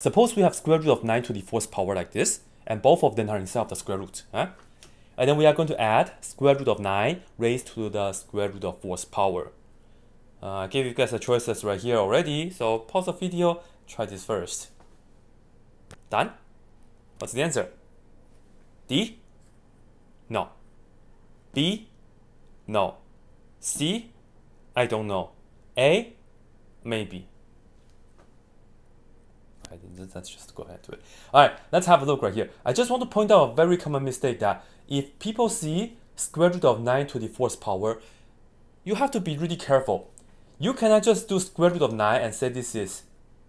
Suppose we have square root of 9 to the fourth power like this, and both of them are inside of the square root. And then we are going to add square root of 9 raised to the square root of fourth power. I gave you guys the choices right here already, so pause the video, try this first. Done? What's the answer? D? No. B? No. C? I don't know. A? Maybe. Let's just go ahead to it. Alright, let's have a look right here. I just want to point out a very common mistake that if people see square root of 9 to the fourth power, you have to be really careful. You cannot just do square root of 9 and say this is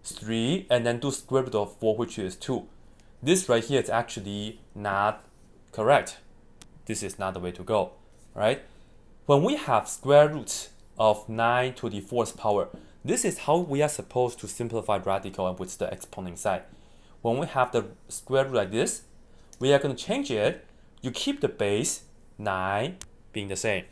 3 and then do square root of 4 which is 2. This right here is actually not correct. This is not the way to go, right? When we have square root of 9 to the fourth power, this is how we are supposed to simplify radical and with the exponent side. When we have the square root like this, we are going to change it. You keep the base 9 being the same.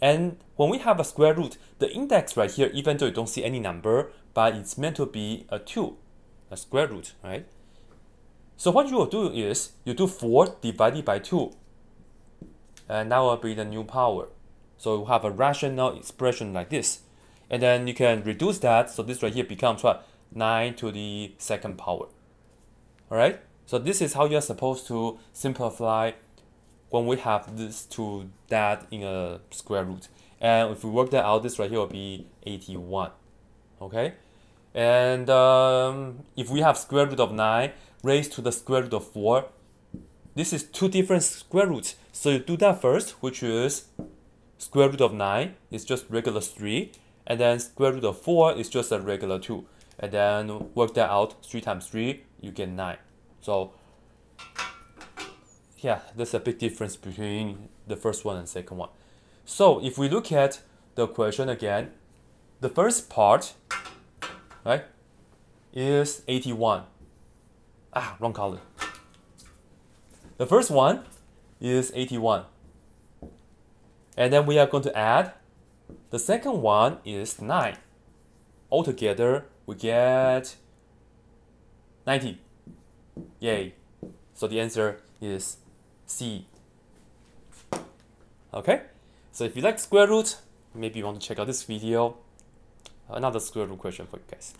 And when we have a square root, the index right here, even though you don't see any number, but it's meant to be a 2, a square root, right? So what you will do is, you do 4 divided by 2. And that will be the new power. So you have a rational expression like this. And then you can reduce that, so this right here becomes what? 9 to the second power. Alright? So this is how you're supposed to simplify when we have this to that in a square root. And if we work that out, this right here will be 81. Okay? And if we have square root of 9 raised to the square root of 4, this is two different square roots. So you do that first, which is square root of 9 is just regular 3. And then square root of 4 is just a regular 2. And then work that out, 3 times 3, you get 9. So, yeah, there's a big difference between the first one and second one. So, if we look at the equation again, the first part, right, is 81. Ah, wrong color. The first one is 81. And then we are going to add the second one is 9. Altogether, we get 90. Yay. So the answer is C. Okay? So if you like square root, maybe you want to check out this video. Another square root question for you guys.